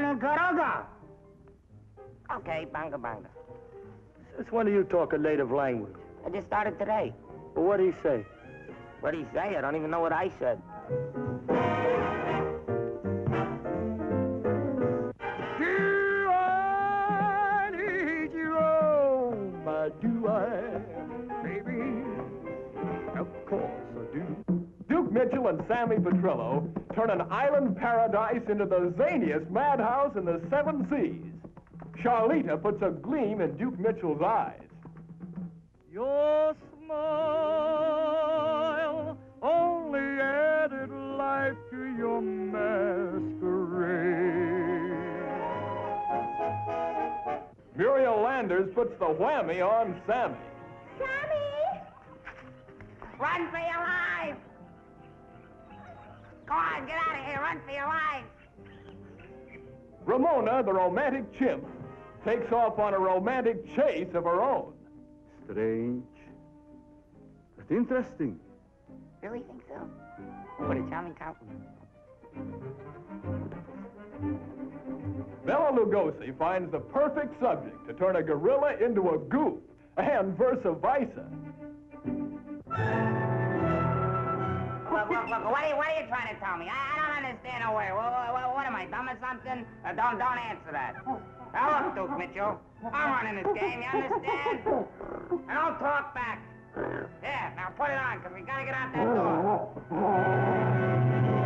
Colonel Garoga. Okay, banga banga. Since when do you talk a native language? I just started today. Well, what did he say? What did he say? I don't even know what I said. Do I need you, oh my, do I, baby? Of course I do. Duke Mitchell and Sammy Petrillo turn an island paradise into the zaniest madhouse in the seven seas. Charlita puts a gleam in Duke Mitchell's eyes. Your smile only added life to your masquerade. Muriel Landers puts the whammy on Sammy. Sammy! Run for your life! Go on, get out of here, run for your life! Ramona, the romantic chimp, takes off on a romantic chase of her own. Strange, but interesting. Really think so? What a charming compliment. Béla Lugosi finds the perfect subject to turn a gorilla into a goof, and versa versa. Look, what are you trying to tell me? I don't understand no way. What am I, dumb or something? Don't answer that. Now look, Duke Mitchell, I'm running this game, you understand? And don't talk back. Yeah, now put it on, because we gotta get out that door.